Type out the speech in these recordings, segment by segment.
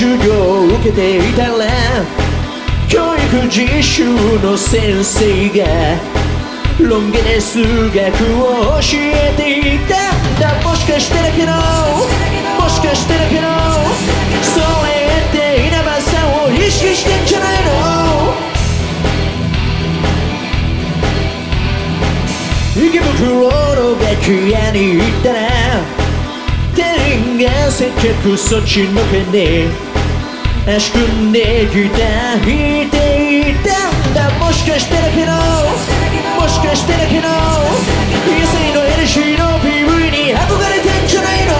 授業を受けていたら教育実習の先生がロン毛で数学を教えていたんだ。もしかしてだけど、もしかしてだけど、それって稲葉さんを意識してんじゃないの。池袋の楽屋に行ったら店員が接客措置の件で足組んでギター弾いていたんだ。もしかしてだけど、もしかしてだけど、野生の LC の PV に憧れてんじゃないの。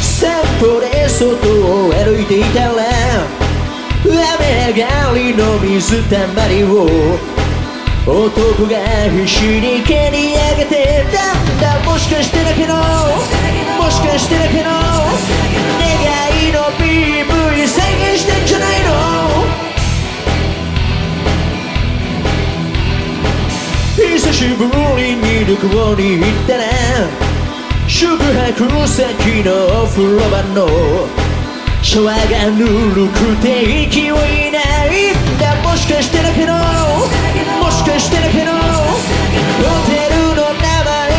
散歩で外を歩いていたら雨上がりの水たまりを男が必死に蹴り上げてたんだ。もしかしてだけど、もしかしてだけど、願いの PV 再現してんじゃないの。久しぶりに旅行に行ったら宿泊先のお風呂場のシャワーがぬるくて息をいないんだ。もしかしてだけど、もしかしてだけど、ホテルの名前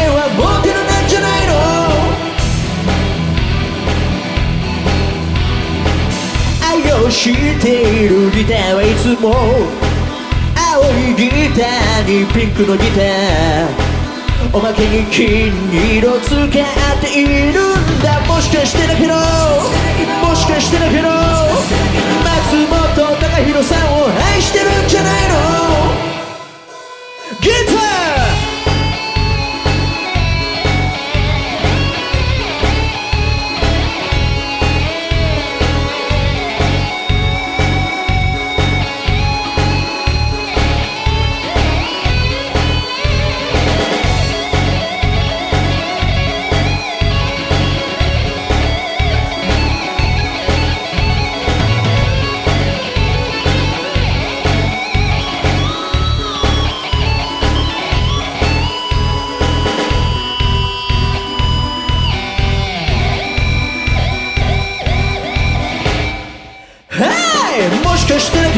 はモテルなんじゃないの。愛用しているギターはいつも青いギターにピンクのギター、おまけに金色使っているんだ。もしかしてだけど、もしかしてだけど、松本孝弘さんを愛してるんじゃないの。ギター。もしかして